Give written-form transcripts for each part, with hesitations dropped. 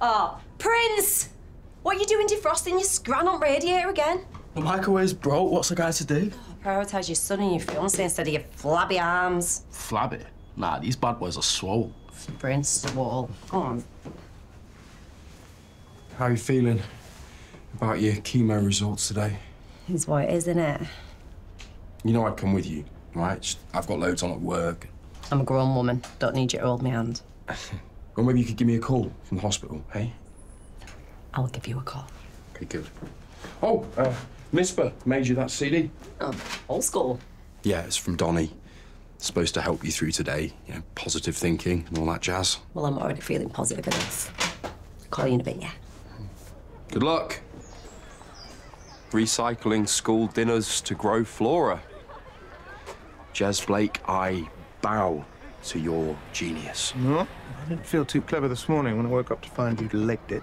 Oh, Prince! What are you doing defrosting your scran-on radiator again? The microwave's broke. What's a guy to do? Oh, prioritise your son and your fiancé instead of your flabby arms. Flabby? Nah, these bad boys are swole. Prince, swole. Come on. How are you feeling about your chemo results today? It's what it is, isn't it? You know I'd come with you, right? Just, I've got loads on at work. I'm a grown woman. Don't need you to hold my hand. Well, maybe you could give me a call from the hospital, hey? I'll give you a call. Okay, good. Oh, Mispa made you that CD. Oh, old school. Yeah, it's from Donnie. It's supposed to help you through today. You know, positive thinking and all that jazz. Well, I'm already feeling positive enough. I'll call you in a bit, yeah? Good luck. Recycling school dinners to grow flora. Jez Blake, I bow to your genius. No, I didn't feel too clever this morning when I woke up to find you'd legged it.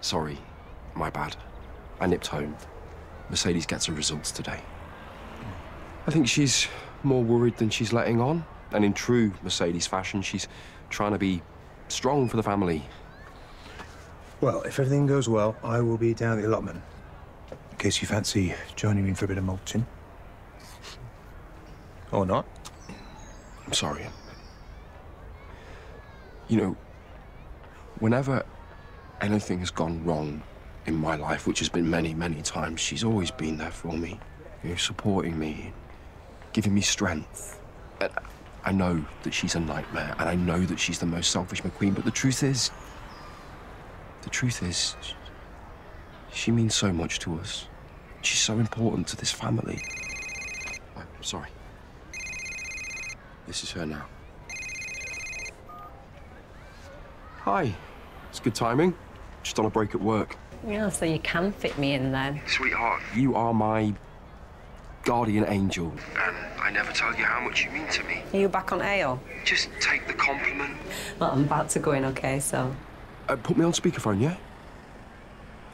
Sorry, my bad. I nipped home. Mercedes gets her results today. I think she's more worried than she's letting on. And in true Mercedes fashion, she's trying to be strong for the family. Well, if everything goes well, I will be down at the allotment. In case you fancy joining me for a bit of mulching. Or not. I'm sorry. You know, whenever anything has gone wrong in my life, which has been many, many times, she's always been there for me, you know, supporting me, giving me strength. And I know that she's a nightmare, and I know that she's the most selfish McQueen, but the truth is, she means so much to us. She's so important to this family. I'm sorry. This is her now. Hi. It's good timing. Just on a break at work. Yeah, so you can fit me in then. Sweetheart, you are my guardian angel. And I never tell you how much you mean to me. Are you back on ale? Just take the compliment. Well, I'm about to go in, OK, so... put me on speakerphone, yeah?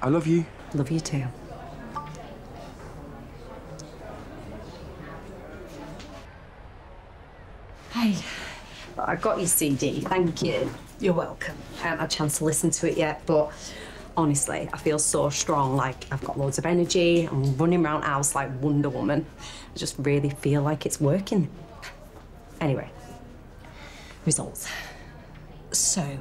I love you. Love you too. Hey, I got your CD. Thank you. You're welcome. I haven't had a chance to listen to it yet, but honestly, I feel so strong. Like, I've got loads of energy. I'm running around the house like Wonder Woman. I just really feel like it's working. Anyway, results. So,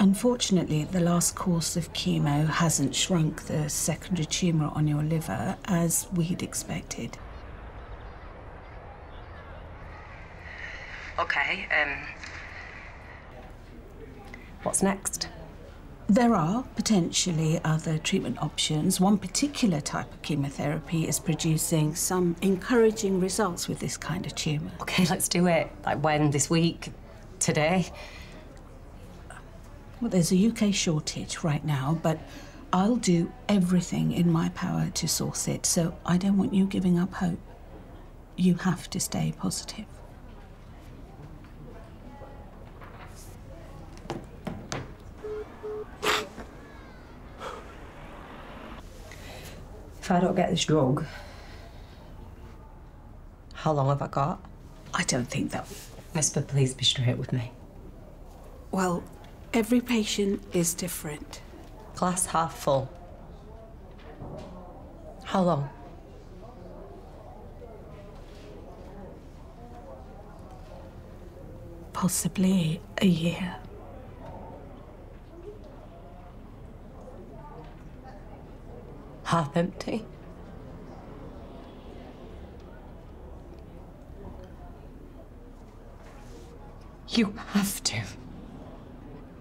unfortunately, the last course of chemo hasn't shrunk the secondary tumour on your liver, as we'd expected. OK, what's next? There are potentially other treatment options. One particular type of chemotherapy is producing some encouraging results with this kind of tumour. OK, let's do it. Like when? This week? Today? Well, there's a UK shortage right now, but I'll do everything in my power to source it, so I don't want you giving up hope. You have to stay positive. If I don't get this drug, how long have I got? I don't think that... Vesper, please be straight with me. Well, every patient is different. Glass half full. How long? Possibly a year. Half empty. You have to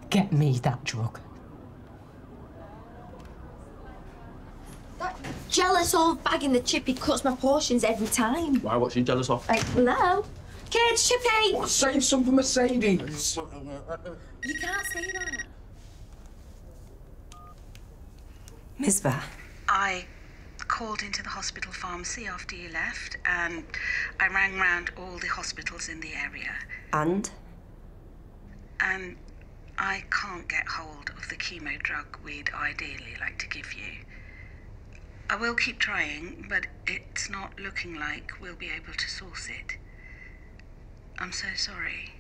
get me that drug. That jealous old bag in the chippy cuts my portions every time. Why? What's she jealous of? Hello? Kids, chippy! What? Save some for Mercedes. You can't say that. Mispa. I called into the hospital pharmacy after you left, and I rang round all the hospitals in the area. And? And I can't get hold of the chemo drug we'd ideally like to give you. I will keep trying, but it's not looking like we'll be able to source it. I'm so sorry.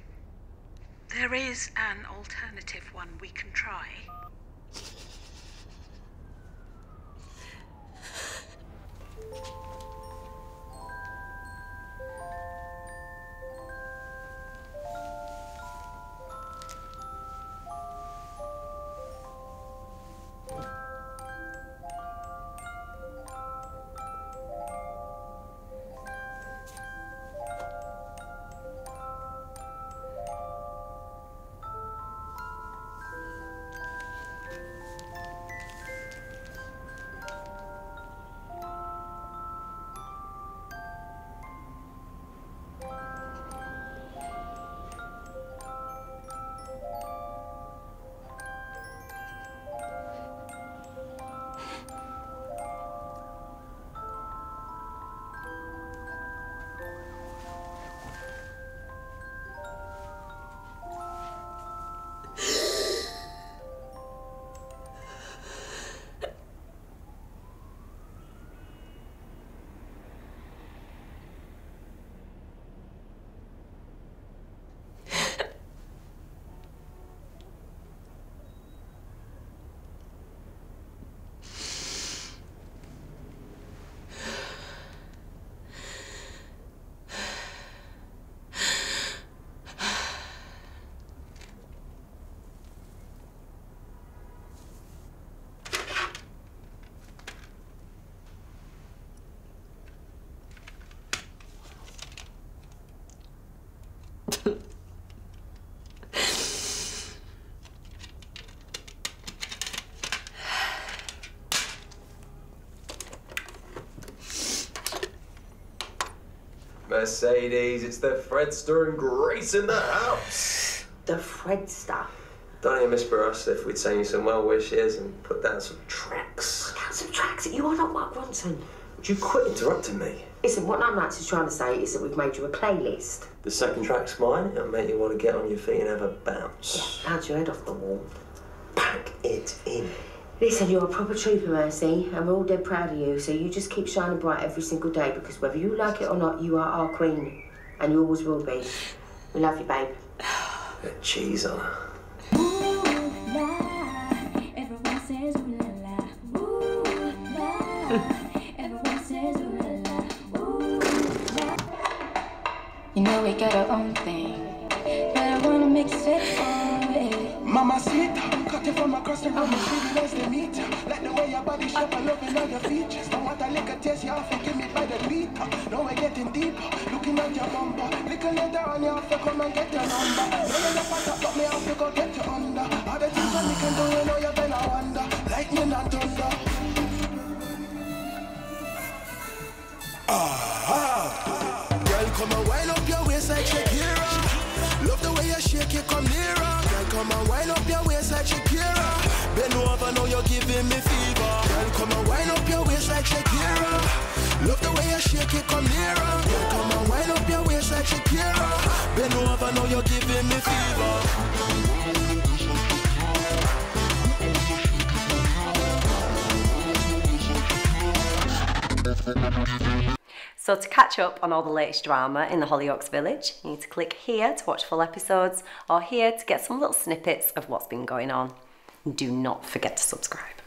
There is an alternative one we can try. Mercedes, it's the Fredster and Grace in the house. The Fredster. Donnie and Mispa asked if we'd send you some well wishes and put down some tracks. Put down some tracks? You are not Mark Ronson. Would you quit interrupting me? Listen, what Nine Nights is trying to say is that we've made you a playlist. The second track's mine. It'll make you want to get on your feet and have a bounce. Yeah, bounce your head off the wall. Pack it in. Listen, you're a proper trooper, Mercy, and we're all dead proud of you, so you just keep shining bright every single day, because whether you like it or not, you are our queen, and you always will be. We love you, babe. Cheese on her. You know we got our own thing, but I wanna make sense of it. Mama Smith, cut it from across the room, it's really nice to meet you. Like the way your body shape, I love in all your features. Don't want a liquor taste, you have to give me by the liter. Now we're getting deeper, looking at your bumper. Little later on, you have to come and get your number. When you're not up, but me have to go get you under. All the things that we can do, you know you better wonder. Lightning and thunder. Come and wind up your waist like Shakira. Love the way you shake it, come nearer. Girl, come and wind up your waist like Shakira. Bend over, know you're giving me fever. Girl, come and wind up your waist like Shakira. Love the way you shake it, come nearer. Girl, come and wind up your waist like Shakira. Bend over, know you're giving me fever. So to catch up on all the latest drama in the Hollyoaks village, you need to click here to watch full episodes, or here to get some little snippets of what's been going on. Do not forget to subscribe.